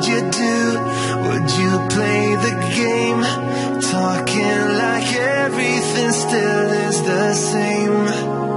would you do? Would you play the game? Talking like everything still is the same.